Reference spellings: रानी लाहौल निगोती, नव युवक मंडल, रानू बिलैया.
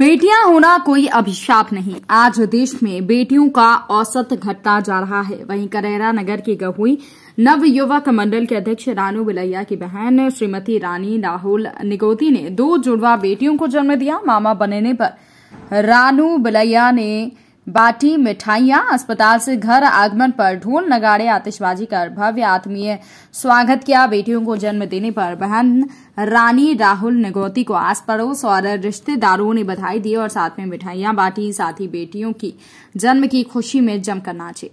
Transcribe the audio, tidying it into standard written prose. बेटियां होना कोई अभिशाप नहीं। आज देश में बेटियों का औसत घटता जा रहा है। वहीं करैरा नगर के गहुई नवयुवक मंडल के अध्यक्ष रानू बिलैया की बहन श्रीमती रानी लाहौल निगोती ने 2 जुड़वा बेटियों को जन्म दिया। मामा बनने पर रानू बिलैया ने बाटी मिठाइयां, अस्पताल से घर आगमन पर ढोल नगाड़े आतिशबाजी कर भव्य आत्मीय स्वागत किया। बेटियों को जन्म देने पर बहन रानी राहुल निगोती को आस पड़ोस और रिश्तेदारों ने बधाई दी और साथ में मिठाइयां बांटी। साथ ही बेटियों की जन्म की खुशी में जमकर नाचे।